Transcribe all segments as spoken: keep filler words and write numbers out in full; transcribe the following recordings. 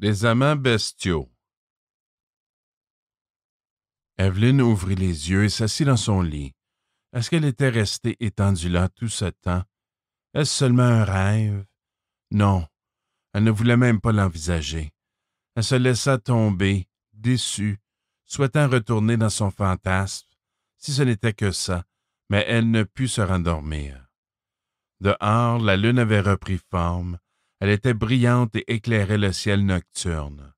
Des amants bestiaux. Evelyn ouvrit les yeux et s'assit dans son lit. Est-ce qu'elle était restée étendue là tout ce temps? Est-ce seulement un rêve? Non, elle ne voulait même pas l'envisager. Elle se laissa tomber, déçue, souhaitant retourner dans son fantasme, si ce n'était que ça, mais elle ne put se rendormir. Dehors, la lune avait repris forme, elle était brillante et éclairait le ciel nocturne.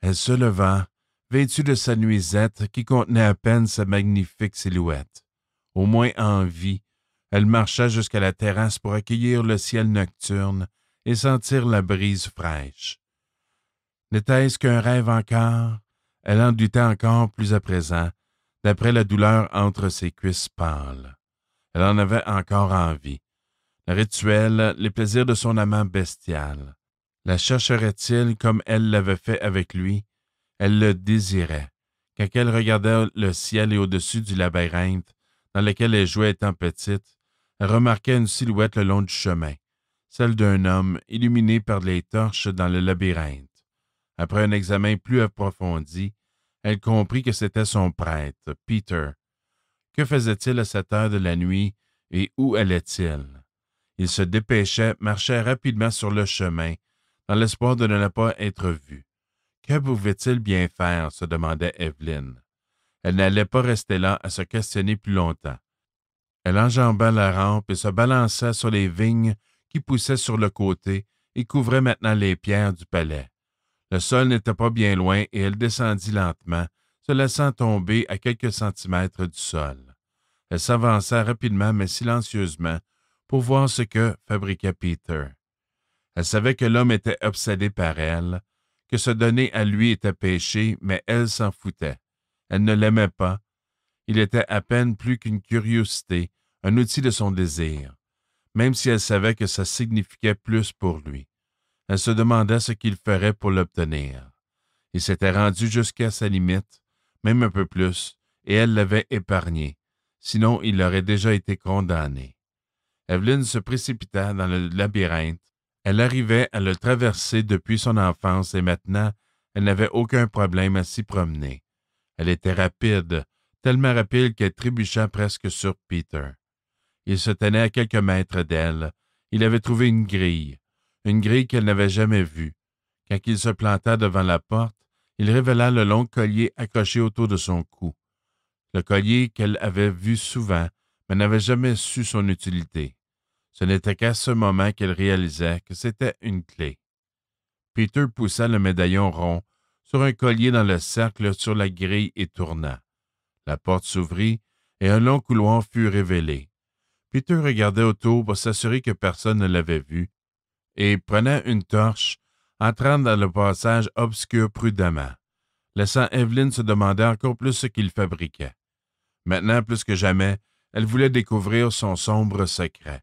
Elle se leva, vêtue de sa nuisette qui contenait à peine sa magnifique silhouette. Au moins en vie, elle marcha jusqu'à la terrasse pour accueillir le ciel nocturne et sentir la brise fraîche. N'était-ce qu'un rêve encore? Elle en doutait encore plus à présent, d'après la douleur entre ses cuisses pâles. Elle en avait encore envie. Le rituel, les plaisirs de son amant bestial. La chercherait-il comme elle l'avait fait avec lui? Elle le désirait. Quand elle regardait le ciel et au-dessus du labyrinthe, dans lequel elle jouait étant petite, elle remarquait une silhouette le long du chemin, celle d'un homme illuminé par les torches dans le labyrinthe. Après un examen plus approfondi, elle comprit que c'était son prêtre, Peter. Que faisait-il à cette heure de la nuit et où allait-il? Il se dépêchait, marchait rapidement sur le chemin, dans l'espoir de ne pas être vu. Que pouvait-il bien faire? Se demandait Evelyn. Elle n'allait pas rester là à se questionner plus longtemps. Elle enjamba la rampe et se balança sur les vignes qui poussaient sur le côté et couvraient maintenant les pierres du palais. Le sol n'était pas bien loin et elle descendit lentement, se laissant tomber à quelques centimètres du sol. Elle s'avança rapidement mais silencieusement pour voir ce que fabriquait Peter. Elle savait que l'homme était obsédé par elle, que se donner à lui était péché, mais elle s'en foutait. Elle ne l'aimait pas. Il était à peine plus qu'une curiosité, un outil de son désir, même si elle savait que ça signifiait plus pour lui. Elle se demandait ce qu'il ferait pour l'obtenir. Il s'était rendu jusqu'à sa limite, même un peu plus, et elle l'avait épargné. Sinon, il aurait déjà été condamné. Evelyn se précipita dans le labyrinthe. Elle arrivait à le traverser depuis son enfance et maintenant, elle n'avait aucun problème à s'y promener. Elle était rapide, tellement rapide qu'elle trébucha presque sur Peter. Il se tenait à quelques mètres d'elle. Il avait trouvé une grille, une grille qu'elle n'avait jamais vue. Quand il se planta devant la porte, il révéla le long collier accroché autour de son cou. Le collier qu'elle avait vu souvent, mais n'avait jamais su son utilité. Ce n'était qu'à ce moment qu'elle réalisait que c'était une clé. Peter poussa le médaillon rond sur un collier dans le cercle sur la grille et tourna. La porte s'ouvrit et un long couloir fut révélé. Peter regardait autour pour s'assurer que personne ne l'avait vu et prenait une torche, entrant dans le passage obscur prudemment, laissant Evelyn se demander encore plus ce qu'il fabriquait. Maintenant, plus que jamais, elle voulait découvrir son sombre secret.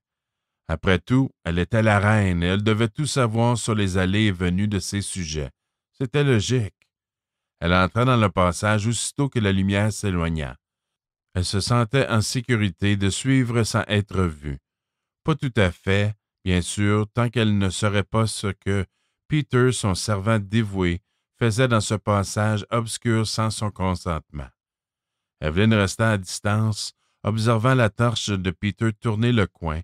Après tout, elle était la reine et elle devait tout savoir sur les allées et venues de ses sujets. C'était logique. Elle entra dans le passage aussitôt que la lumière s'éloigna. Elle se sentait en sécurité de suivre sans être vue. Pas tout à fait, bien sûr, tant qu'elle ne saurait pas ce que Peter, son servant dévoué, faisait dans ce passage obscur sans son consentement. Evelyn resta à distance, observant la torche de Peter tourner le coin.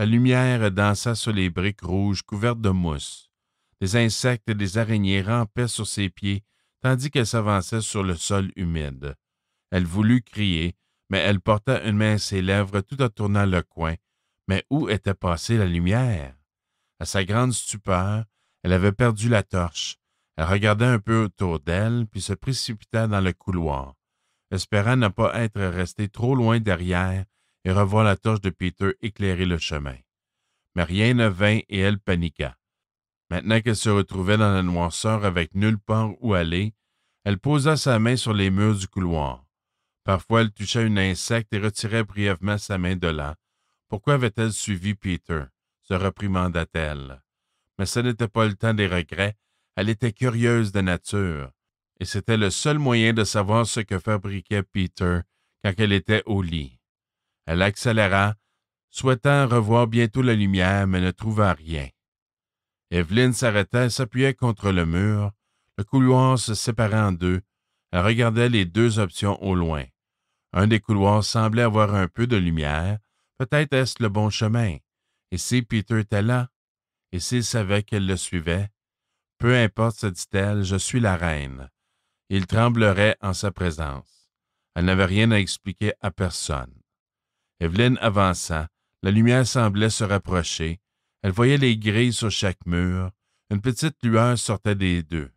La lumière dansa sur les briques rouges couvertes de mousse. Des insectes et des araignées rampaient sur ses pieds, tandis qu'elle s'avançait sur le sol humide. Elle voulut crier, mais elle porta une main à ses lèvres tout en tournant le coin. Mais où était passée la lumière? À sa grande stupeur, elle avait perdu la torche. Elle regardait un peu autour d'elle, puis se précipita dans le couloir, espérant ne pas être resté trop loin derrière et revoir la torche de Peter éclairer le chemin. Mais rien ne vint et elle paniqua. Maintenant qu'elle se retrouvait dans la noirceur avec nulle part où aller, elle posa sa main sur les murs du couloir. Parfois, elle touchait un insecte et retirait brièvement sa main de là. Pourquoi avait-elle suivi Peter? Se reprimanda-t-elle. Mais ce n'était pas le temps des regrets. Elle était curieuse de nature. Et c'était le seul moyen de savoir ce que fabriquait Peter quand elle était au lit. Elle accéléra, souhaitant revoir bientôt la lumière, mais ne trouva rien. Evelyn s'arrêta et s'appuyait contre le mur. Le couloir se séparait en deux. Elle regardait les deux options au loin. Un des couloirs semblait avoir un peu de lumière. Peut-être est-ce le bon chemin. Et si Peter était là? Et s'il savait qu'elle le suivait? Peu importe, se dit-elle, je suis la reine. Il tremblerait en sa présence. Elle n'avait rien à expliquer à personne. Evelyn avança. La lumière semblait se rapprocher. Elle voyait les grilles sur chaque mur. Une petite lueur sortait des deux.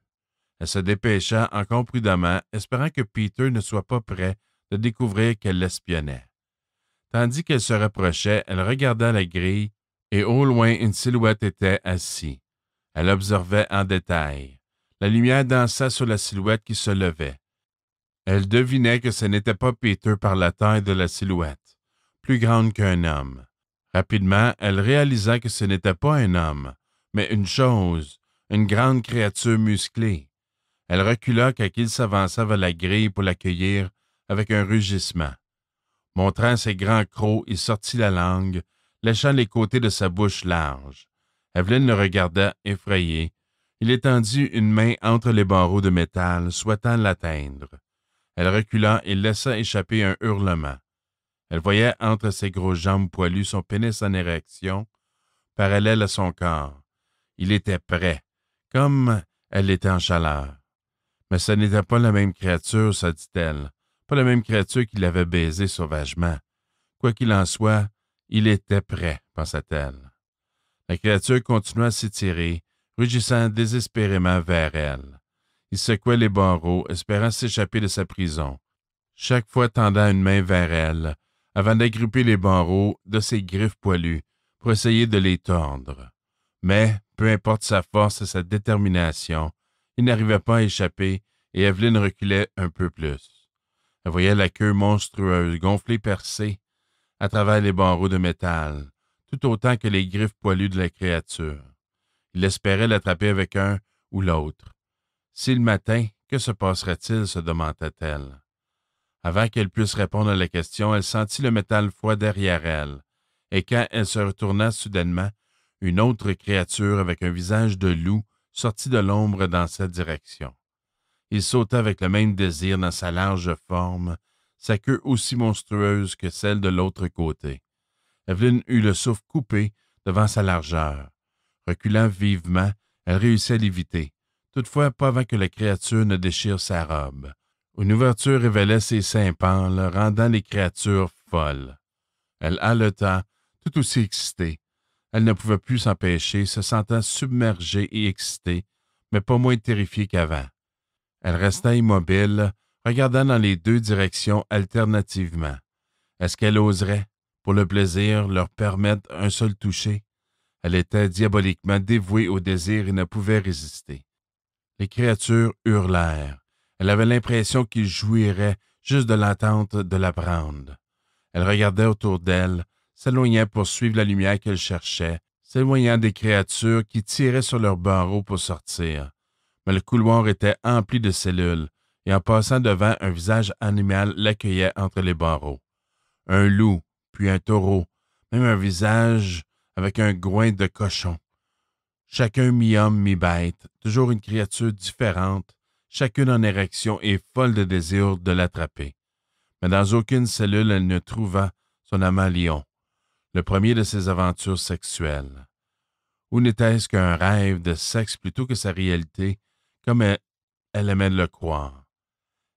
Elle se dépêcha encore prudemment, espérant que Peter ne soit pas prêt de découvrir qu'elle l'espionnait. Tandis qu'elle se rapprochait, elle regarda la grille, et au loin une silhouette était assise. Elle observait en détail. La lumière dansa sur la silhouette qui se levait. Elle devinait que ce n'était pas Peter par la taille de la silhouette, plus grande qu'un homme. Rapidement, elle réalisa que ce n'était pas un homme, mais une chose, une grande créature musclée. Elle recula quand il s'avança vers la grille pour l'accueillir avec un rugissement. Montrant ses grands crocs, il sortit la langue, léchant les côtés de sa bouche large. Evelyn le regarda, effrayée. Il étendit une main entre les barreaux de métal, souhaitant l'atteindre. Elle recula et laissa échapper un hurlement. Elle voyait entre ses grosses jambes poilues son pénis en érection, parallèle à son corps. Il était prêt, comme elle était en chaleur. Mais ce n'était pas la même créature, se dit-elle. Pas la même créature qui l'avait baisé sauvagement. Quoi qu'il en soit, il était prêt, pensa-t-elle. La créature continua à s'étirer, rugissant désespérément vers elle. Il secouait les barreaux, espérant s'échapper de sa prison, chaque fois tendant une main vers elle, avant d'agripper les barreaux de ses griffes poilues pour essayer de les tordre. Mais, peu importe sa force et sa détermination, il n'arrivait pas à échapper et Evelyn reculait un peu plus. Elle voyait la queue monstrueuse gonflée percée à travers les barreaux de métal, tout autant que les griffes poilues de la créature. Il espérait l'attraper avec un ou l'autre. Si le matin, que se passerait-il, se demandait-elle. Avant qu'elle puisse répondre à la question, elle sentit le métal froid derrière elle, et quand elle se retourna soudainement, une autre créature avec un visage de loup sortit de l'ombre dans cette direction. Il sauta avec le même désir dans sa large forme, sa queue aussi monstrueuse que celle de l'autre côté. Evelyn eut le souffle coupé devant sa largeur. Reculant vivement, elle réussit à l'éviter, toutefois pas avant que la créature ne déchire sa robe. Une ouverture révélait ses seins pâles, rendant les créatures folles. Elle haleta, tout aussi excitée. Elle ne pouvait plus s'empêcher, se sentant submergée et excitée, mais pas moins terrifiée qu'avant. Elle resta immobile, regardant dans les deux directions alternativement. Est-ce qu'elle oserait, pour le plaisir, leur permettre un seul toucher? Elle était diaboliquement dévouée au désir et ne pouvait résister. Les créatures hurlèrent. Elle avait l'impression qu'ils jouiraient juste de l'attente de la prendre. Elle regardait autour d'elle, s'éloignait pour suivre la lumière qu'elle cherchait, s'éloignant des créatures qui tiraient sur leurs barreaux pour sortir. Mais le couloir était empli de cellules, et en passant devant, un visage animal l'accueillait entre les barreaux. Un loup, puis un taureau, même un visage avec un groin de cochon. Chacun mi-homme, mi-bête, toujours une créature différente, chacune en érection et folle de désir de l'attraper. Mais dans aucune cellule, elle ne trouva son amant lion, le premier de ses aventures sexuelles. Ou n'était-ce qu'un rêve de sexe plutôt que sa réalité, comme elle, elle aimait le croire.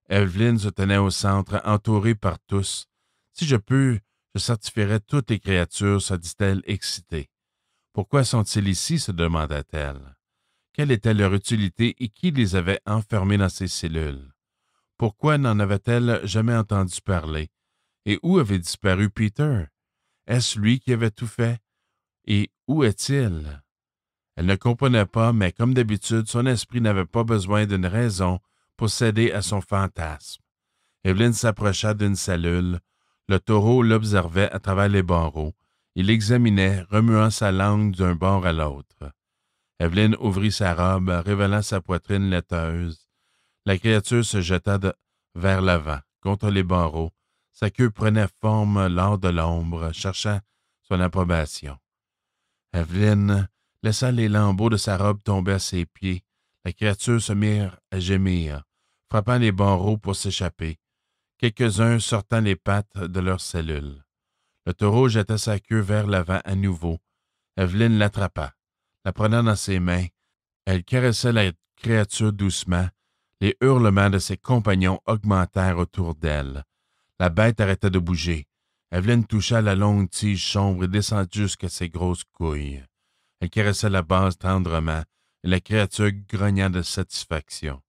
Evelyn se tenait au centre, entourée par tous. « Si je peux, je certifierai toutes les créatures », se dit-elle excitée. « Pourquoi sont-ils ici ?» se demanda-t-elle. Quelle était leur utilité et qui les avait enfermés dans ces cellules? Pourquoi n'en avait-elle jamais entendu parler? Et où avait disparu Peter? Est-ce lui qui avait tout fait? Et où est-il? Elle ne comprenait pas, mais comme d'habitude, son esprit n'avait pas besoin d'une raison pour céder à son fantasme. Evelyn s'approcha d'une cellule. Le taureau l'observait à travers les barreaux. Il l'examinait, remuant sa langue d'un bord à l'autre. Evelyn ouvrit sa robe, révélant sa poitrine laiteuse. La créature se jeta de... vers l'avant, contre les barreaux. Sa queue prenait forme lors de l'ombre, cherchant son approbation. Evelyn laissant les lambeaux de sa robe tomber à ses pieds. La créature se mirent à gémir, frappant les barreaux pour s'échapper, quelques-uns sortant les pattes de leurs cellules. Le taureau jeta sa queue vers l'avant à nouveau. Evelyn l'attrapa, la prenant dans ses mains. Elle caressait la créature doucement. Les hurlements de ses compagnons augmentèrent autour d'elle. La bête arrêta de bouger. Evelyn toucha la longue tige sombre et descendit jusqu'à ses grosses couilles. Elle caressa la base tendrement, et la créature grogna de satisfaction.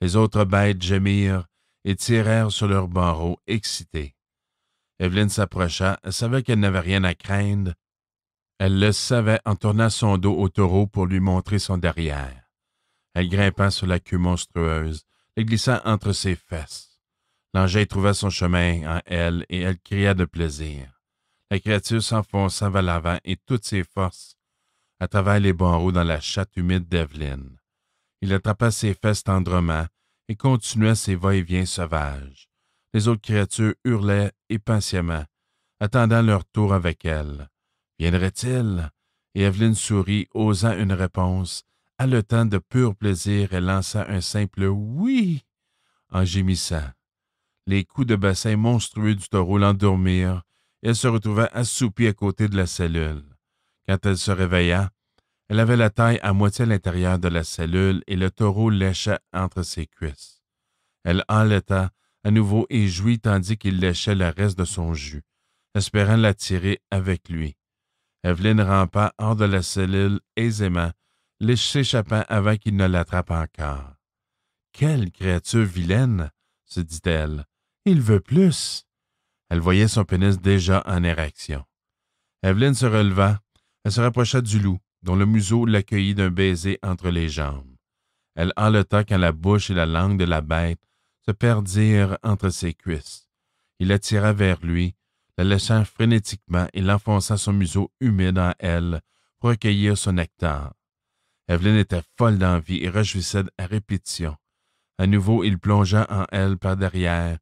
Les autres bêtes gémirent et tirèrent sur leurs barreaux, excitées. Evelyn s'approcha, elle savait qu'elle n'avait rien à craindre. Elle le savait en tournant son dos au taureau pour lui montrer son derrière. Elle grimpa sur la queue monstrueuse, les glissant entre ses fesses. L'engin trouva son chemin en elle et elle cria de plaisir. La créature s'enfonça vers l'avant et toutes ses forces à travers les barreaux dans la chatte humide d'Evelyn. Il attrapa ses fesses tendrement et continua ses va-et-vient sauvages. Les autres créatures hurlaient impatiemment, attendant leur tour avec elle. Viendrait-il? Et Evelyn sourit, osant une réponse. Haletant de pur plaisir, elle lança un simple « oui » en gémissant. Les coups de bassin monstrueux du taureau l'endormirent et elle se retrouva assoupie à côté de la cellule. Quand elle se réveilla, elle avait la taille à moitié à l'intérieur de la cellule et le taureau lécha entre ses cuisses. Elle enleta à nouveau et jouit tandis qu'il léchait le reste de son jus, espérant l'attirer avec lui. Evelyn rampa hors de la cellule aisément, s'échappant avant qu'il ne l'attrape encore. « Quelle créature vilaine! » se dit-elle. « Il veut plus! » Elle voyait son pénis déjà en érection. Evelyn se releva. Elle se rapprocha du loup, dont le museau l'accueillit d'un baiser entre les jambes. Elle haleta quand la bouche et la langue de la bête se perdirent entre ses cuisses. Il l'attira vers lui, la léchant frénétiquement et l'enfonça son museau humide en elle pour recueillir son nectar. Evelyn était folle d'envie et réjouissait à répétition. À nouveau, il plongea en elle par derrière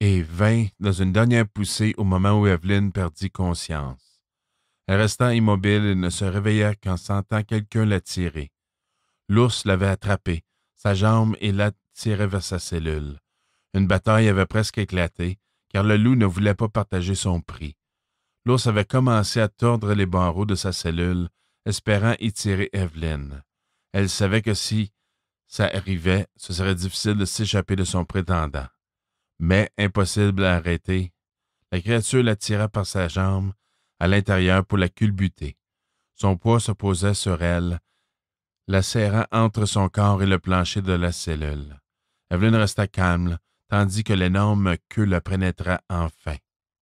et vint dans une dernière poussée au moment où Evelyn perdit conscience. Elle resta immobile et ne se réveilla qu'en sentant quelqu'un l'attirer. L'ours l'avait attrapé, sa jambe, et l'attirait vers sa cellule. Une bataille avait presque éclaté, car le loup ne voulait pas partager son prix. L'ours avait commencé à tordre les barreaux de sa cellule, espérant y tirer Evelyn. Elle savait que si ça arrivait, ce serait difficile de s'échapper de son prétendant. Mais impossible à arrêter. La créature l'attira par sa jambe, à l'intérieur pour la culbuter. Son poids se posait sur elle, la serrant entre son corps et le plancher de la cellule. Evelyn resta calme, tandis que l'énorme queue la pénétra enfin.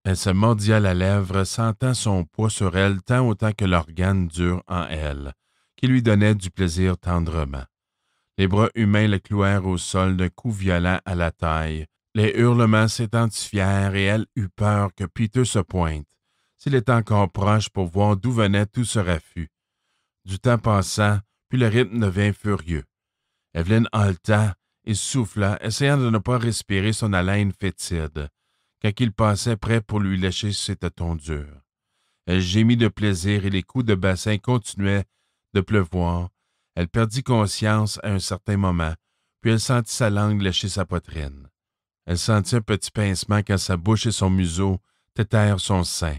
Elle se mordit à la lèvre, sentant son poids sur elle tant autant que l'organe dur en elle, qui lui donnait du plaisir tendrement. Les bras humains la clouèrent au sol d'un coup violent à la taille. Les hurlements s'intensifièrent et elle eut peur que Peter se pointe, s'il était encore proche, pour voir d'où venait tout ce raffut. Du temps passant, puis le rythme devint furieux. Evelyn halta et souffla, essayant de ne pas respirer son haleine fétide, quand il passait prêt pour lui lécher ses tétons durs. Elle gémit de plaisir et les coups de bassin continuaient de pleuvoir. Elle perdit conscience à un certain moment, puis elle sentit sa langue lécher sa poitrine. Elle sentit un petit pincement quand sa bouche et son museau tétèrent son sein.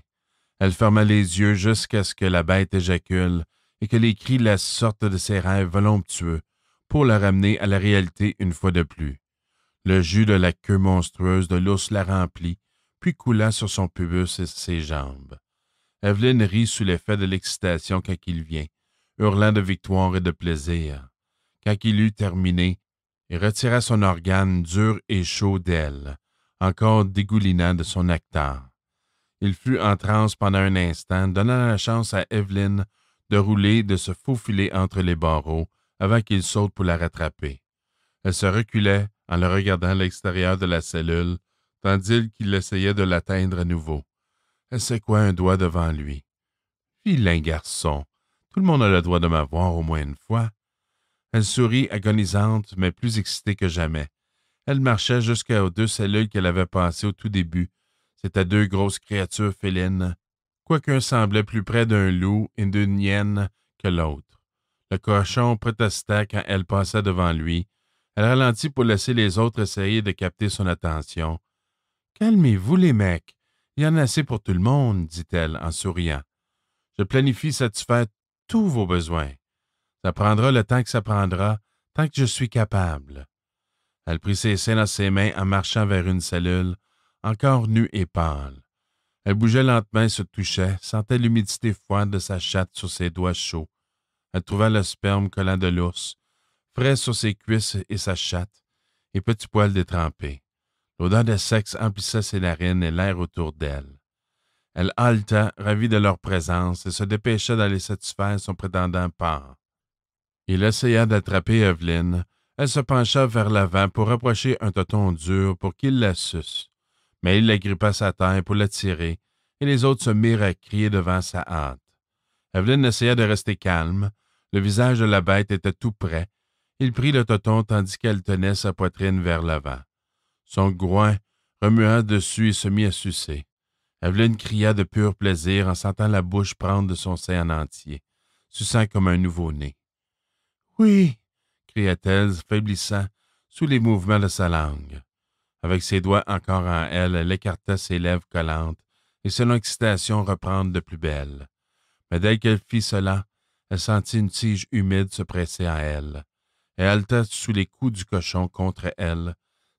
Elle ferma les yeux jusqu'à ce que la bête éjacule et que les cris la sortent de ses rêves voluptueux pour la ramener à la réalité une fois de plus. Le jus de la queue monstrueuse de l'ours la remplit, puis coula sur son pubis et ses jambes. Evelyn rit sous l'effet de l'excitation quand il vient, hurlant de victoire et de plaisir. Quand il eut terminé, il retira son organe dur et chaud d'elle, encore dégoulinant de son nectar. Il fut en transe pendant un instant, donnant la chance à Evelyn de rouler, de se faufiler entre les barreaux avant qu'il saute pour la rattraper. Elle se reculait en le regardant à l'extérieur de la cellule, tandis qu'il essayait de l'atteindre à nouveau. Elle secoua un doigt devant lui. « Vilain garçon, tout le monde a le droit de m'avoir au moins une fois. » Elle sourit, agonisante, mais plus excitée que jamais. Elle marchait jusqu'aux deux cellules qu'elle avait passées au tout début. C'étaient deux grosses créatures félines, quoiqu'un semblait plus près d'un loup et d'une hyène que l'autre. Le cochon protesta quand elle passa devant lui. Elle ralentit pour laisser les autres essayer de capter son attention. « Calmez-vous, les mecs. Il y en a assez pour tout le monde, » dit-elle en souriant. « Je planifie satisfaire tous vos besoins. Ça prendra le temps que ça prendra, tant que je suis capable. » Elle prit ses seins dans ses mains en marchant vers une cellule, encore nue et pâle. Elle bougeait lentement et se touchait, sentait l'humidité froide de sa chatte sur ses doigts chauds. Elle trouva le sperme collant de l'ours, frais sur ses cuisses et sa chatte, et petits poils détrempés. L'odeur de sexe emplissait ses narines et l'air autour d'elle. Elle halta, ravie de leur présence, et se dépêcha d'aller satisfaire son prétendant père. Il essaya d'attraper Evelyn. Elle se pencha vers l'avant pour approcher un tonton dur pour qu'il la suce. Mais il la grippa à sa taille pour l'attirer, et les autres se mirent à crier devant sa hâte. Evelyn essaya de rester calme. Le visage de la bête était tout près. Il prit le tonton tandis qu'elle tenait sa poitrine vers l'avant. Son groin remua dessus et se mit à sucer. Evelyn cria de pur plaisir en sentant la bouche prendre de son sein en entier, suçant comme un nouveau-né. « Oui! » cria-t-elle, faiblissant sous les mouvements de sa langue. Avec ses doigts encore en elle, elle écarta ses lèvres collantes et se laissa l'excitation reprendre de plus belle. Mais dès qu'elle fit cela, elle sentit une tige humide se presser à elle. Elle halta sous les coups du cochon contre elle.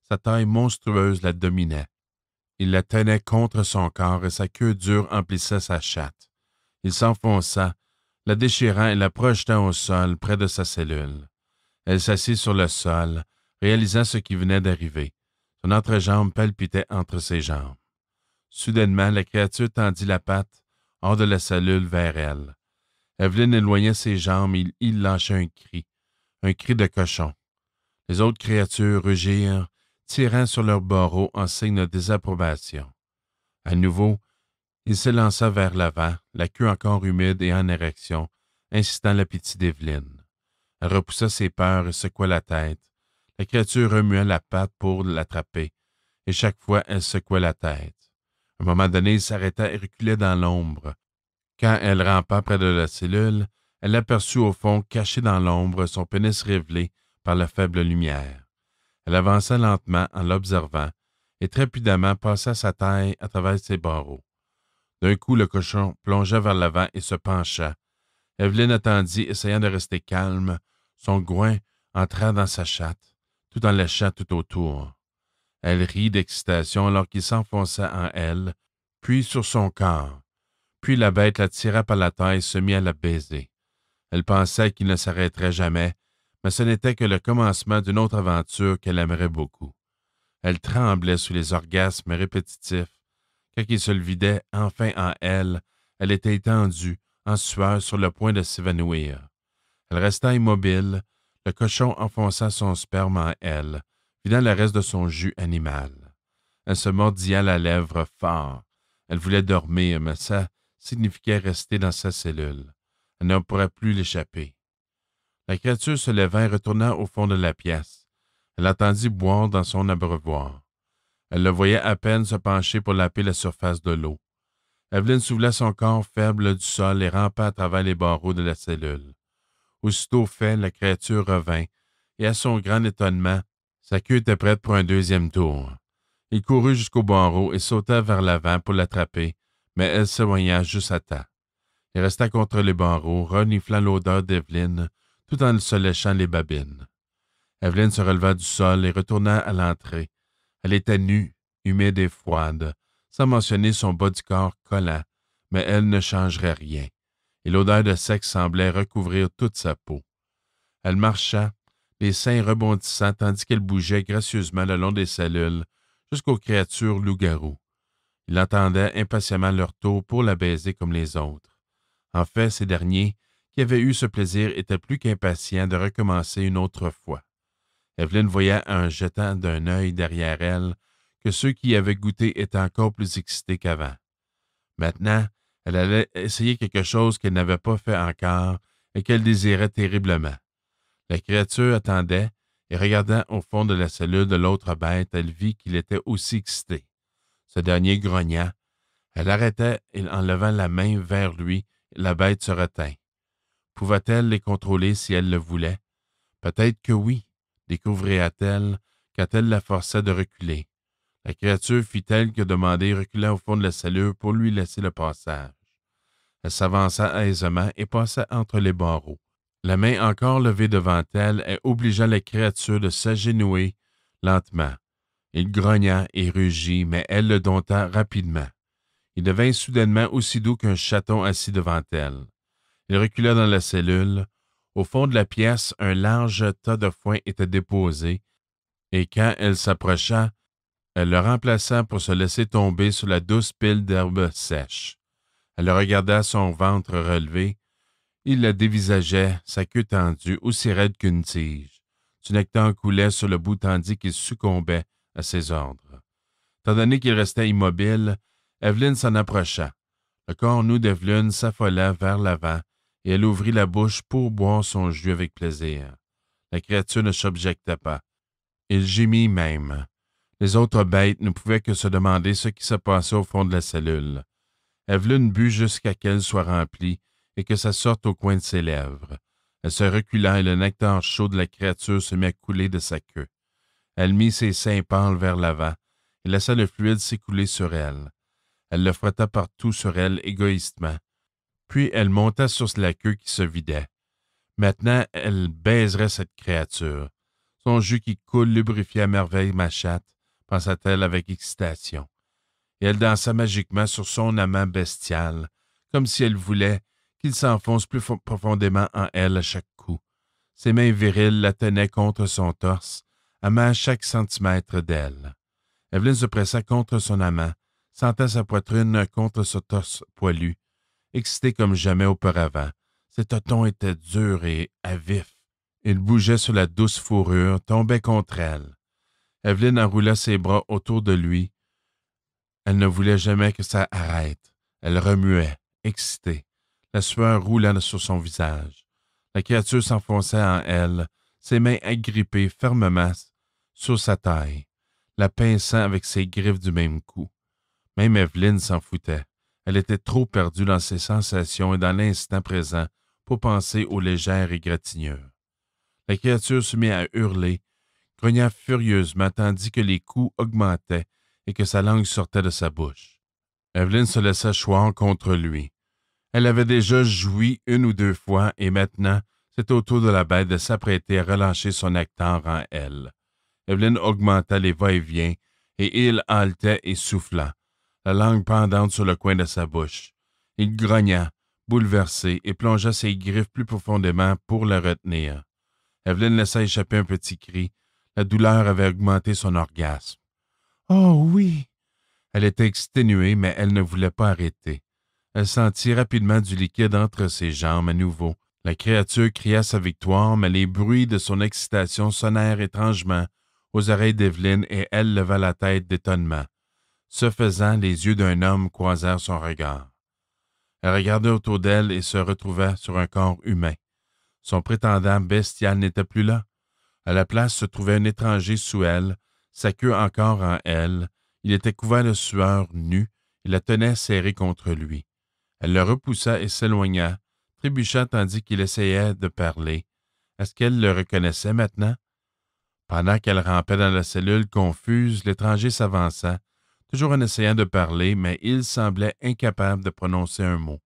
Sa taille monstrueuse la dominait. Il la tenait contre son corps et sa queue dure emplissait sa chatte. Il s'enfonça, la déchirant et la projetant au sol près de sa cellule. Elle s'assit sur le sol, réalisant ce qui venait d'arriver. Son entrejambe palpitait entre ses jambes. Soudainement, la créature tendit la patte hors de la cellule vers elle. Evelyn éloignait ses jambes et il lâcha un cri, un cri de cochon. Les autres créatures rugirent, tirant sur leurs barreaux en signe de désapprobation. À nouveau, il s'élança vers l'avant, la queue encore humide et en érection, incitant l'appétit d'Evelyn. Elle repoussa ses peurs et secoua la tête. La créature remua la patte pour l'attraper, et chaque fois, elle secouait la tête. À un moment donné, il s'arrêta et reculait dans l'ombre. Quand elle rampa près de la cellule, elle aperçut au fond, caché dans l'ombre, son pénis révélé par la faible lumière. Elle avança lentement en l'observant, et très prudemment passa sa taille à travers ses barreaux. D'un coup, le cochon plongea vers l'avant et se pencha. Evelyn attendit, essayant de rester calme. Son groin entra dans sa chatte, tout en léchant tout autour. Elle rit d'excitation alors qu'il s'enfonça en elle, puis sur son corps. Puis la bête la tira par la taille et se mit à la baiser. Elle pensait qu'il ne s'arrêterait jamais, mais ce n'était que le commencement d'une autre aventure qu'elle aimerait beaucoup. Elle tremblait sous les orgasmes répétitifs. Quand il se le vidait enfin en elle, elle était étendue, en sueur, sur le point de s'évanouir. Elle resta immobile, le cochon enfonça son sperme en elle, vidant le reste de son jus animal. Elle se mordilla la lèvre fort. Elle voulait dormir, mais ça signifiait rester dans sa cellule. Elle ne pourrait plus l'échapper. La créature se leva et retourna au fond de la pièce. Elle l'entendit boire dans son abreuvoir. Elle le voyait à peine se pencher pour laper la surface de l'eau. Evelyn souleva son corps faible du sol et rampa à travers les barreaux de la cellule. Aussitôt fait, la créature revint, et à son grand étonnement, sa queue était prête pour un deuxième tour. Il courut jusqu'au barreau et sauta vers l'avant pour l'attraper, mais elle s'éloigna juste à temps. Il resta contre les barreaux, reniflant l'odeur d'Evelyn, tout en se léchant les babines. Evelyn se releva du sol et retourna à l'entrée. Elle était nue, humide et froide, sans mentionner son bas du corps collant, mais elle ne changerait rien, et l'odeur de sexe semblait recouvrir toute sa peau. Elle marcha, les seins rebondissant tandis qu'elle bougeait gracieusement le long des cellules jusqu'aux créatures loup-garou. Il attendait impatiemment leur tour pour la baiser comme les autres. En fait, ces derniers, qui avaient eu ce plaisir, étaient plus qu'impatients de recommencer une autre fois. Evelyn voyait en jetant d'un œil derrière elle que ceux qui y avaient goûté étaient encore plus excités qu'avant. Maintenant, elle allait essayer quelque chose qu'elle n'avait pas fait encore et qu'elle désirait terriblement. La créature attendait, et regardant au fond de la cellule de l'autre bête, elle vit qu'il était aussi excité. Ce dernier grogna. Elle arrêta et en levant la main vers lui, la bête se retint. Pouvait-elle les contrôler si elle le voulait? Peut-être que oui, découvrirait-elle quand elle la forçait de reculer. La créature fit telle que demandée, recula au fond de la cellule pour lui laisser le passage. Elle s'avança aisément et passa entre les barreaux. La main encore levée devant elle, elle obligea la créature de s'agenouiller lentement. Il grogna et rugit, mais elle le dompta rapidement. Il devint soudainement aussi doux qu'un chaton assis devant elle. Il recula dans la cellule. Au fond de la pièce, un large tas de foin était déposé, et quand elle s'approcha, elle le remplaça pour se laisser tomber sur la douce pile d'herbes sèches. Elle regarda son ventre relevé. Il la dévisageait, sa queue tendue, aussi raide qu'une tige. Du nectar coulait sur le bout tandis qu'il succombait à ses ordres. Tant donné qu'il restait immobile, Evelyn s'en approcha. Le corps nu d'Evelyn s'affola vers l'avant et elle ouvrit la bouche pour boire son jus avec plaisir. La créature ne s'objecta pas. Il gémit même. Les autres bêtes ne pouvaient que se demander ce qui se passait au fond de la cellule. Evelyn but jusqu'à qu'elle soit remplie et que ça sorte au coin de ses lèvres. Elle se recula et le nectar chaud de la créature se mit à couler de sa queue. Elle mit ses seins pâles vers l'avant et laissa le fluide s'écouler sur elle. Elle le frotta partout sur elle égoïstement. Puis elle monta sur la queue qui se vidait. Maintenant, elle baiserait cette créature. Son jus qui coule lubrifiait à merveille ma chatte, pensa-t-elle avec excitation. Et elle dansa magiquement sur son amant bestial, comme si elle voulait qu'il s'enfonce plus profondément en elle à chaque coup. Ses mains viriles la tenaient contre son torse, amant à chaque centimètre d'elle. Evelyn se pressa contre son amant, sentait sa poitrine contre ce torse poilu, excité comme jamais auparavant. Ses totons étaient durs et à vif. Il bougeait sur la douce fourrure, tombait contre elle. Evelyn enroula ses bras autour de lui. Elle ne voulait jamais que ça arrête. Elle remuait, excitée. La sueur roula sur son visage. La créature s'enfonçait en elle, ses mains agrippées fermement sur sa taille, la pinçant avec ses griffes du même coup. Même Evelyn s'en foutait. Elle était trop perdue dans ses sensations et dans l'instant présent pour penser aux légères égratignures. La créature se mit à hurler, grogna furieusement tandis que les coups augmentaient et que sa langue sortait de sa bouche. Evelyn se laissa choir contre lui. Elle avait déjà joui une ou deux fois, et maintenant, c'était au tour de la bête de s'apprêter à relâcher son nectar en elle. Evelyn augmenta les va-et-vient, et il haletait et souffla, la langue pendante sur le coin de sa bouche. Il grogna, bouleversé, et plongea ses griffes plus profondément pour la retenir. Evelyn laissa échapper un petit cri. La douleur avait augmenté son orgasme. « Oh oui! » Elle était exténuée, mais elle ne voulait pas arrêter. Elle sentit rapidement du liquide entre ses jambes à nouveau. La créature cria sa victoire, mais les bruits de son excitation sonnèrent étrangement aux oreilles d'Evelyn et elle leva la tête d'étonnement. Ce faisant, les yeux d'un homme croisèrent son regard. Elle regarda autour d'elle et se retrouva sur un corps humain. Son prétendant bestial n'était plus là. À la place se trouvait un étranger sous elle, sa queue encore en elle. Il était couvert de sueur nue et la tenait serrée contre lui. Elle le repoussa et s'éloigna, trébuchant tandis qu'il essayait de parler. Est-ce qu'elle le reconnaissait maintenant? Pendant qu'elle rampait dans la cellule confuse, l'étranger s'avança, toujours en essayant de parler, mais il semblait incapable de prononcer un mot.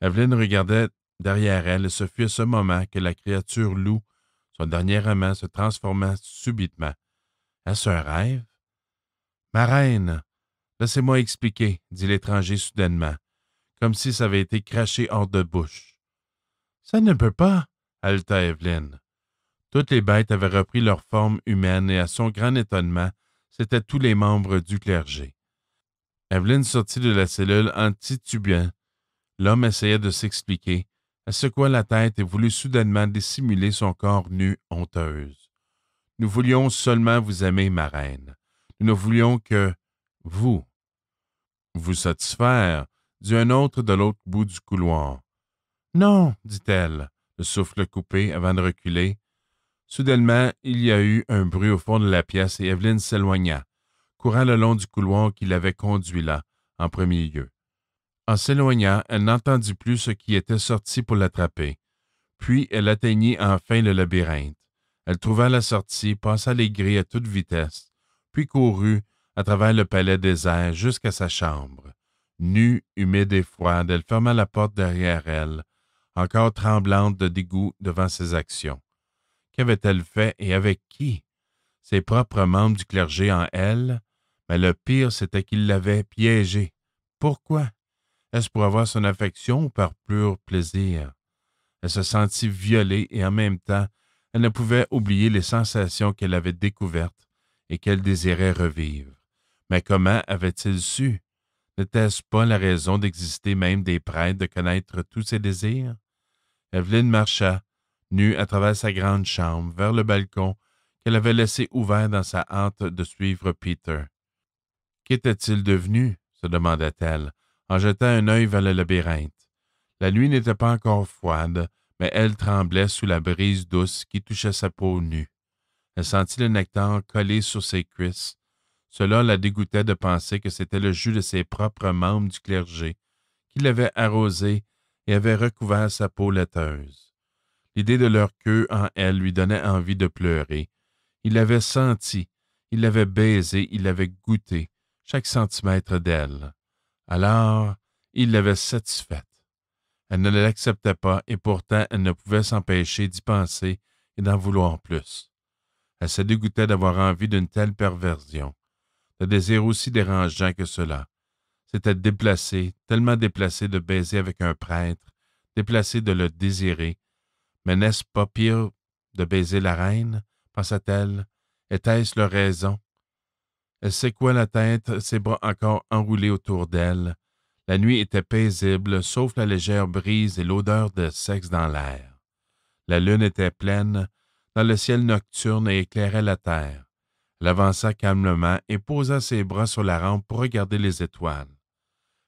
Evelyn regardait derrière elle et ce fut à ce moment que la créature loup, son dernier amant, se transforma subitement. Est-ce un rêve? « Ma reine, laissez-moi expliquer, » dit l'étranger soudainement, comme si ça avait été craché hors de bouche. « Ça ne peut pas, » halta Evelyn. Toutes les bêtes avaient repris leur forme humaine et à son grand étonnement, c'étaient tous les membres du clergé. Evelyn sortit de la cellule en titubiant. L'homme essayait de s'expliquer. Elle secoua la tête et voulut soudainement dissimuler son corps nu honteuse. « Nous voulions seulement vous aimer, ma reine. Nous ne voulions que vous. Vous satisfaire. » dit un autre de l'autre bout du couloir. « Non, » dit-elle, le souffle coupé avant de reculer. Soudainement, il y a eu un bruit au fond de la pièce et Evelyn s'éloigna, courant le long du couloir qui l'avait conduit là, en premier lieu. En s'éloignant, elle n'entendit plus ce qui était sorti pour l'attraper. Puis elle atteignit enfin le labyrinthe. Elle trouva la sortie, passa les grilles à toute vitesse, puis courut à travers le palais désert jusqu'à sa chambre. Nue, humide et froide, elle ferma la porte derrière elle, encore tremblante de dégoût devant ses actions. Qu'avait-elle fait et avec qui? Ses propres membres du clergé en elle, mais le pire, c'était qu'il l'avait piégée. Pourquoi? Est-ce pour avoir son affection ou par pur plaisir? Elle se sentit violée et en même temps, elle ne pouvait oublier les sensations qu'elle avait découvertes et qu'elle désirait revivre. Mais comment avait-il su? N'était-ce pas la raison d'exister même des prêtres de connaître tous ses désirs? Evelyn marcha, nue à travers sa grande chambre, vers le balcon qu'elle avait laissé ouvert dans sa hâte de suivre Peter. Qu'était-il devenu? Se demanda-t-elle, en jetant un œil vers le labyrinthe. La nuit n'était pas encore froide, mais elle tremblait sous la brise douce qui touchait sa peau nue. Elle sentit le nectar collé sur ses cuisses. Cela la dégoûtait de penser que c'était le jus de ses propres membres du clergé qui l'avait arrosé et avait recouvert sa peau laiteuse. L'idée de leur queue en elle lui donnait envie de pleurer. Il l'avait sentie, il l'avait baisée, il l'avait goûtée, chaque centimètre d'elle. Alors, il l'avait satisfaite. Elle ne l'acceptait pas et pourtant elle ne pouvait s'empêcher d'y penser et d'en vouloir plus. Elle se dégoûtait d'avoir envie d'une telle perversion, de désir aussi dérangeant que cela. C'était déplacé, tellement déplacé de baiser avec un prêtre, déplacé de le désirer. Mais n'est-ce pas pire de baiser la reine, pensa-t-elle? Était-ce leur raison? Elle secoua la tête, ses bras encore enroulés autour d'elle. La nuit était paisible, sauf la légère brise et l'odeur de sexe dans l'air. La lune était pleine, dans le ciel nocturne et éclairait la terre. Elle avança calmement et posa ses bras sur la rampe pour regarder les étoiles.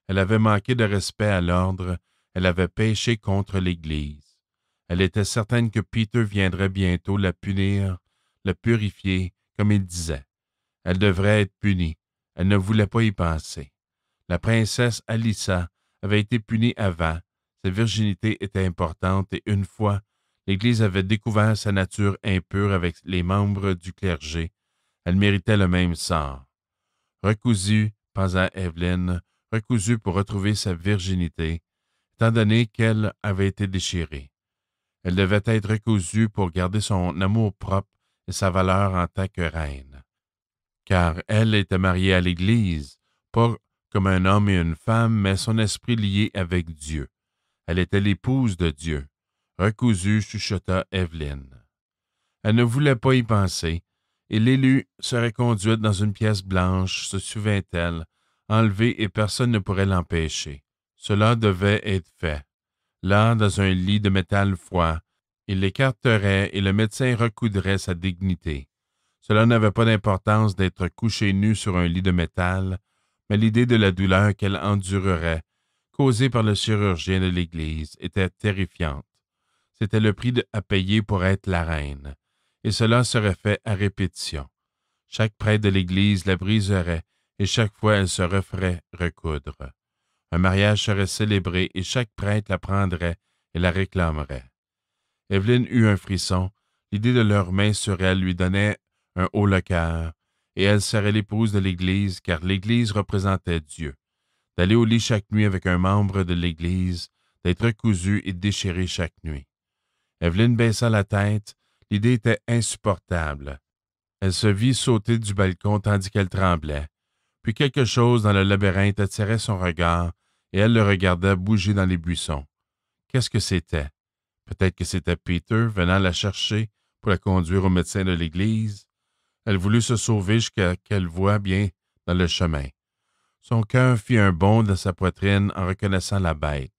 Elle avait manqué de respect à l'ordre, elle avait péché contre l'Église. Elle était certaine que Peter viendrait bientôt la punir, la purifier, comme il disait. Elle devrait être punie, elle ne voulait pas y penser. La princesse Alyssa avait été punie avant, sa virginité était importante et une fois, l'Église avait découvert sa nature impure avec les membres du clergé. Elle méritait le même sort. Recousue, pensa Evelyn, recousue pour retrouver sa virginité, étant donné qu'elle avait été déchirée. Elle devait être recousue pour garder son amour-propre et sa valeur en tant que reine. Car elle était mariée à l'Église, pas comme un homme et une femme, mais son esprit lié avec Dieu. Elle était l'épouse de Dieu. Recousue, chuchota Evelyn. Elle ne voulait pas y penser, et l'élue serait conduite dans une pièce blanche, se souvint-elle, enlevée et personne ne pourrait l'empêcher. Cela devait être fait. Là, dans un lit de métal froid, il l'écarterait et le médecin recoudrait sa dignité. Cela n'avait pas d'importance d'être couchée nue sur un lit de métal, mais l'idée de la douleur qu'elle endurerait, causée par le chirurgien de l'Église, était terrifiante. C'était le prix à payer pour être la reine, et cela serait fait à répétition. Chaque prêtre de l'Église la briserait, et chaque fois elle se referait recoudre. Un mariage serait célébré, et chaque prêtre la prendrait et la réclamerait. Evelyn eut un frisson, l'idée de leurs mains sur elle lui donnait un haut le cœur, et elle serait l'épouse de l'Église, car l'Église représentait Dieu. D'aller au lit chaque nuit avec un membre de l'Église, d'être cousue et déchirée chaque nuit. Evelyn baissa la tête, l'idée était insupportable. Elle se vit sauter du balcon tandis qu'elle tremblait. Puis quelque chose dans le labyrinthe attirait son regard et elle le regardait bouger dans les buissons. Qu'est-ce que c'était? Peut-être que c'était Peter venant la chercher pour la conduire au médecin de l'Église. Elle voulut se sauver jusqu'à qu'elle voie bien dans le chemin. Son cœur fit un bond dans sa poitrine en reconnaissant la bête.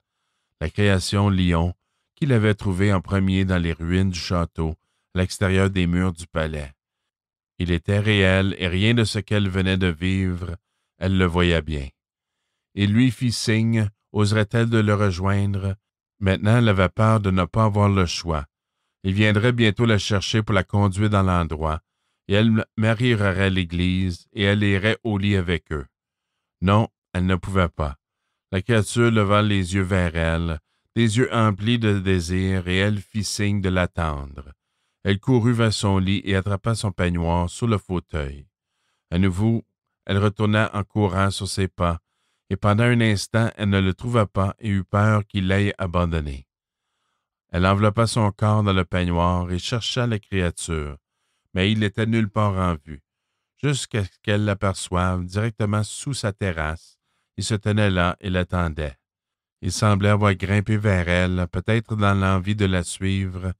La création lion, qu'il avait trouvé en premier dans les ruines du château, à l'extérieur des murs du palais. Il était réel et rien de ce qu'elle venait de vivre, elle le voyait bien. Il lui fit signe, oserait-elle de le rejoindre? Maintenant, elle avait peur de ne pas avoir le choix. Il viendrait bientôt la chercher pour la conduire dans l'endroit, et elle marierait l'Église, et elle irait au lit avec eux. Non, elle ne pouvait pas. La créature leva les yeux vers elle, les yeux emplis de désir, et elle fit signe de l'attendre. Elle courut vers son lit et attrapa son peignoir sur le fauteuil. À nouveau, elle retourna en courant sur ses pas, et pendant un instant, elle ne le trouva pas et eut peur qu'il l'ait abandonné. Elle enveloppa son corps dans le peignoir et chercha la créature, mais il n'était nulle part en vue, jusqu'à ce qu'elle l'aperçoive directement sous sa terrasse. Il se tenait là et l'attendait. Il semblait avoir grimpé vers elle, peut-être dans l'envie de la suivre.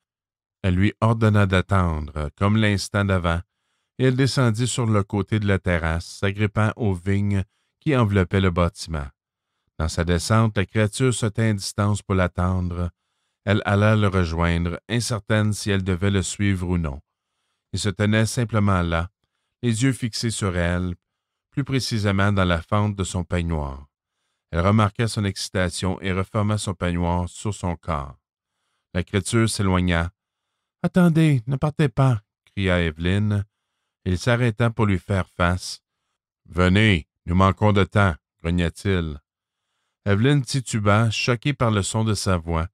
Elle lui ordonna d'attendre, comme l'instant d'avant, et elle descendit sur le côté de la terrasse, s'agrippant aux vignes qui enveloppaient le bâtiment. Dans sa descente, la créature se tint à distance pour l'attendre. Elle alla le rejoindre, incertaine si elle devait le suivre ou non. Il se tenait simplement là, les yeux fixés sur elle, plus précisément dans la fente de son peignoir. Elle remarqua son excitation et referma son peignoir sur son corps. La créature s'éloigna. « Attendez, ne partez pas !» cria Evelyn. Il s'arrêta pour lui faire face. « Venez, nous manquons de temps !» grogna-t-il. Evelyn tituba, choquée par le son de sa voix.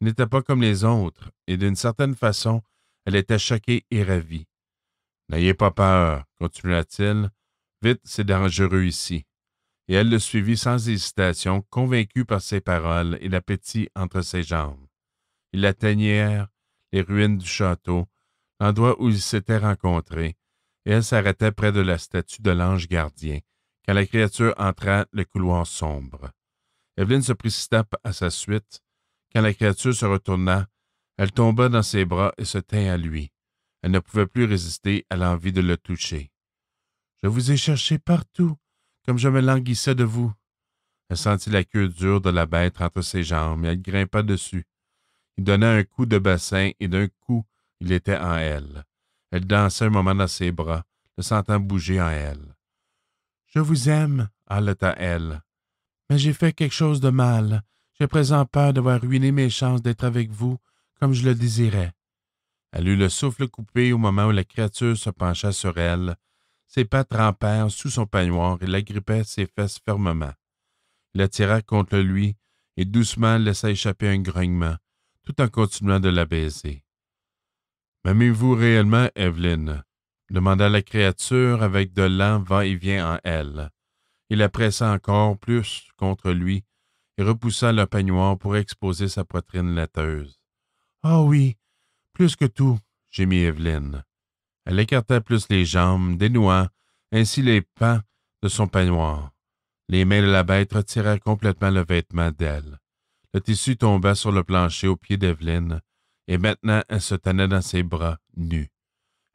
Il n'était pas comme les autres, et d'une certaine façon, elle était choquée et ravie. « N'ayez pas peur !» continua-t-il. « Vite, c'est dangereux ici !» Et elle le suivit sans hésitation, convaincue par ses paroles et l'appétit entre ses jambes. Ils l'atteignirent, les ruines du château, l'endroit où ils s'étaient rencontrés, et elle s'arrêtait près de la statue de l'ange gardien, quand la créature entra le couloir sombre. Evelyn se précipita à sa suite. Quand la créature se retourna, elle tomba dans ses bras et se tint à lui. Elle ne pouvait plus résister à l'envie de le toucher. « Je vous ai cherché partout, comme je me languissais de vous. » Elle sentit la queue dure de la bête entre ses jambes et elle grimpa dessus. Il donna un coup de bassin et d'un coup, il était en elle. Elle dansait un moment dans ses bras, le sentant bouger en elle. « Je vous aime, » haleta elle. « Mais j'ai fait quelque chose de mal. J'ai présent peur d'avoir ruiné mes chances d'être avec vous, comme je le désirais. » Elle eut le souffle coupé au moment où la créature se pencha sur elle. Ses pas trempèrent sous son peignoir et l'agrippait ses fesses fermement. Il l'attira contre lui et doucement laissa échapper un grognement, tout en continuant de la baiser. « M'aimez-vous réellement, Evelyn? » demanda la créature avec de lents va-et-vient en elle. Il la pressa encore plus contre lui et repoussa le peignoir pour exposer sa poitrine laiteuse. « Ah oui, plus que tout, » gémit Evelyn. Elle écarta plus les jambes, dénouant ainsi les pans de son peignoir. Les mains de la bête retirèrent complètement le vêtement d'elle. Le tissu tomba sur le plancher aux pieds d'Evelyn, et maintenant elle se tenait dans ses bras, nue.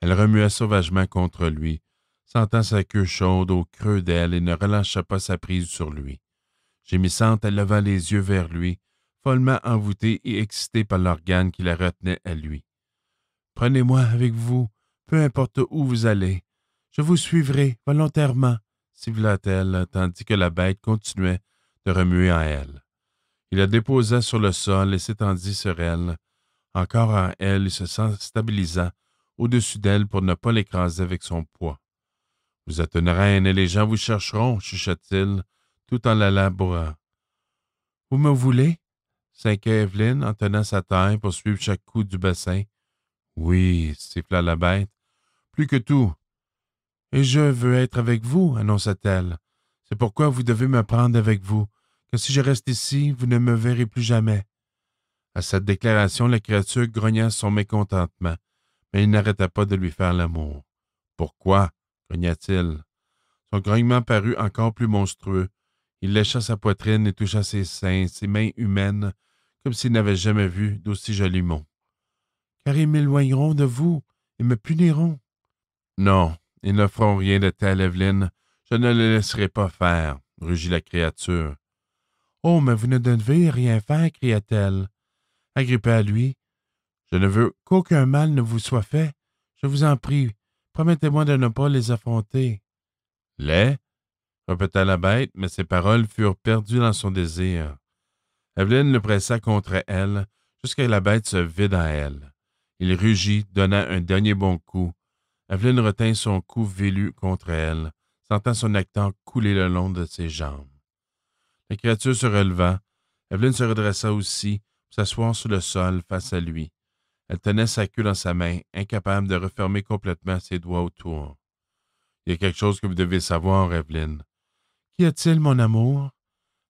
Elle remua sauvagement contre lui, sentant sa queue chaude au creux d'elle et ne relâcha pas sa prise sur lui. Gémissante, elle leva les yeux vers lui, follement envoûtée et excitée par l'organe qui la retenait à lui. « Prenez-moi avec vous, peu importe où vous allez. Je vous suivrai volontairement, » siffla-t-elle, tandis que la bête continuait de remuer en elle. Il la déposa sur le sol et s'étendit sur elle. Encore en elle, il se stabilisa au-dessus d'elle pour ne pas l'écraser avec son poids. « Vous êtes une reine et les gens vous chercheront, » chuchota-t-il, tout en la labourant. « Vous me voulez? » s'inquiétait Evelyn en tenant sa taille pour suivre chaque coup du bassin. « Oui, » siffla la bête, « plus que tout. »« Et je veux être avec vous, » annonça-t-elle. « C'est pourquoi vous devez me prendre avec vous. » que si je reste ici, vous ne me verrez plus jamais. » À cette déclaration, la créature grogna son mécontentement, mais il n'arrêta pas de lui faire l'amour. « Pourquoi? » grogna-t-il. Son grognement parut encore plus monstrueux. Il lécha sa poitrine et toucha ses seins, ses mains humaines, comme s'il n'avait jamais vu d'aussi joli mot. « Car ils m'éloigneront de vous et me puniront. »« Non, ils ne feront rien de tel, Evelyn. Je ne le laisserai pas faire, » rugit la créature. « Oh, mais vous ne devez rien faire, » cria-t-elle. Agrippée à lui, « Je ne veux qu'aucun mal ne vous soit fait. Je vous en prie, promettez-moi de ne pas les affronter. »« Les? » répéta la bête, mais ses paroles furent perdues dans son désir. Evelyn le pressa contre elle, jusqu'à la bête se vide en elle. Il rugit, donna un dernier bon coup. Evelyn retint son cou velu contre elle, sentant son actant couler le long de ses jambes. La créature se releva. Evelyn se redressa aussi, s'asseoir sur le sol face à lui. Elle tenait sa queue dans sa main, incapable de refermer complètement ses doigts autour. « Il y a quelque chose que vous devez savoir, Evelyn. »« Qu'y a-t-il, mon amour? »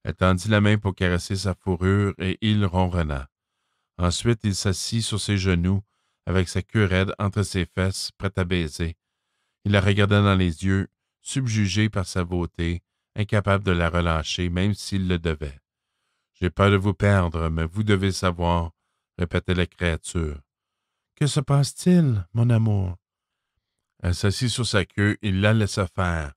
Elle tendit la main pour caresser sa fourrure et il ronronna. Ensuite, il s'assit sur ses genoux, avec sa queue raide entre ses fesses, prête à baiser. Il la regardait dans les yeux, subjugé par sa beauté, incapable de la relâcher, même s'il le devait. « J'ai peur de vous perdre, mais vous devez savoir, » répétait la créature. « Que se passe-t-il, mon amour? » Elle s'assit sur sa queue et la laissa faire,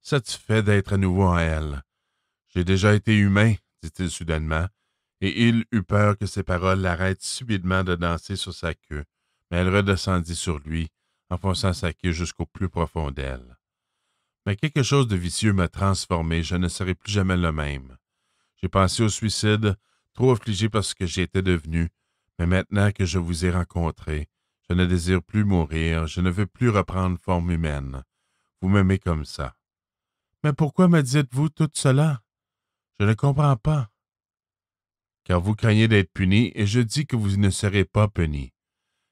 satisfait d'être à nouveau à elle. « J'ai déjà été humain, » dit-il soudainement, et il eut peur que ses paroles l'arrêtent subitement de danser sur sa queue, mais elle redescendit sur lui, enfonçant sa queue jusqu'au plus profond d'elle. « Mais quelque chose de vicieux m'a transformé, je ne serai plus jamais le même. J'ai pensé au suicide, trop affligé par ce que j'étais devenu, mais maintenant que je vous ai rencontré, je ne désire plus mourir, je ne veux plus reprendre forme humaine. Vous m'aimez comme ça. »« Mais pourquoi me dites-vous tout cela? Je ne comprends pas. »« Car vous craignez d'être puni, et je dis que vous ne serez pas puni. »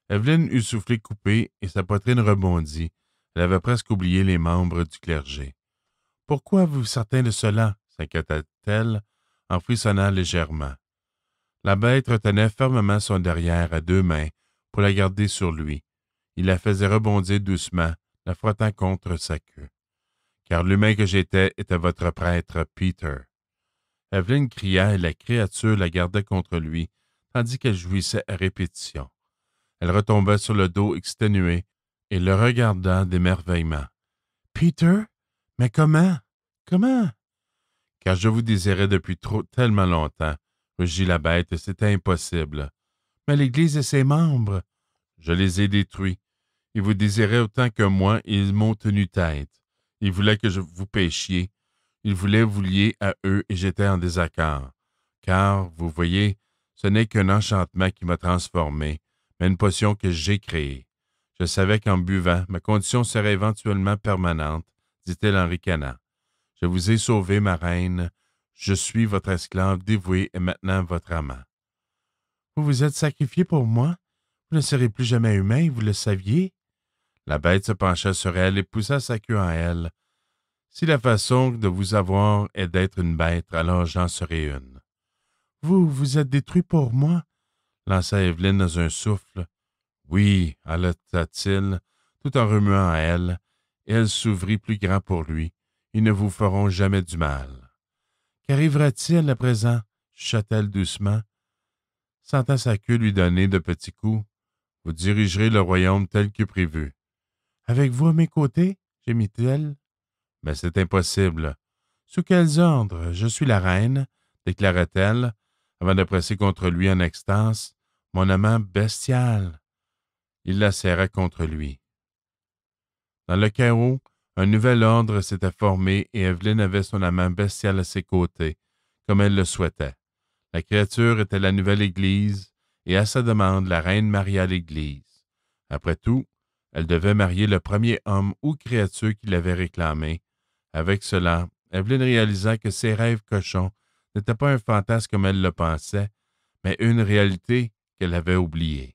Evelyn eut soufflé coupé, et sa poitrine rebondit. Elle avait presque oublié les membres du clergé. « Pourquoi vous certain de cela? » s'inquiéta-t-elle, en frissonnant légèrement. La bête retenait fermement son derrière à deux mains pour la garder sur lui. Il la faisait rebondir doucement, la frottant contre sa queue. « Car l'humain que j'étais était votre prêtre, Peter. » Evelyn cria et la créature la gardait contre lui, tandis qu'elle jouissait à répétition. Elle retomba sur le dos exténuée et le regarda d'émerveillement. « Peter? Mais comment? Comment? » « Car je vous désirais depuis trop tellement longtemps, » rugit la bête, « c'était impossible. »« Mais l'Église et ses membres, je les ai détruits. Ils vous désiraient autant que moi et ils m'ont tenu tête. Ils voulaient que je vous péchiez. Ils voulaient vous lier à eux et j'étais en désaccord. Car, vous voyez, ce n'est qu'un enchantement qui m'a transformé, mais une potion que j'ai créée. Je savais qu'en buvant, ma condition serait éventuellement permanente, » dit-elle en ricanant. « Je vous ai sauvé, ma reine. Je suis votre esclave dévoué et maintenant votre amant. »« Vous vous êtes sacrifié pour moi. Vous ne serez plus jamais humain, vous le saviez. » La bête se pencha sur elle et poussa sa queue en elle. « Si la façon de vous avoir est d'être une bête, alors j'en serai une. »« Vous, vous êtes détruit pour moi, » lança Evelyn dans un souffle. « Oui, » halata-t-il, tout en remuant à elle, et elle s'ouvrit plus grand pour lui. « Ils ne vous feront jamais du mal. »« Qu'arrivera-t-il à présent? » chuchota-t-elle doucement, sentant sa queue lui donner de petits coups. « Vous dirigerez le royaume tel que prévu. »« Avec vous à mes côtés? » gémit-elle. « Mais c'est impossible. »« Sous quels ordres? Je suis la reine, » déclara-t-elle, avant de presser contre lui en extase. « Mon amant bestial. » Il la serra contre lui. Dans le chaos, un nouvel ordre s'était formé et Evelyn avait son amant bestial à ses côtés, comme elle le souhaitait. La créature était la nouvelle Église et à sa demande, la reine maria l'Église. Après tout, elle devait marier le premier homme ou créature qui l'avait réclamé. Avec cela, Evelyn réalisa que ses rêves cochons n'étaient pas un fantasme comme elle le pensait, mais une réalité qu'elle avait oubliée.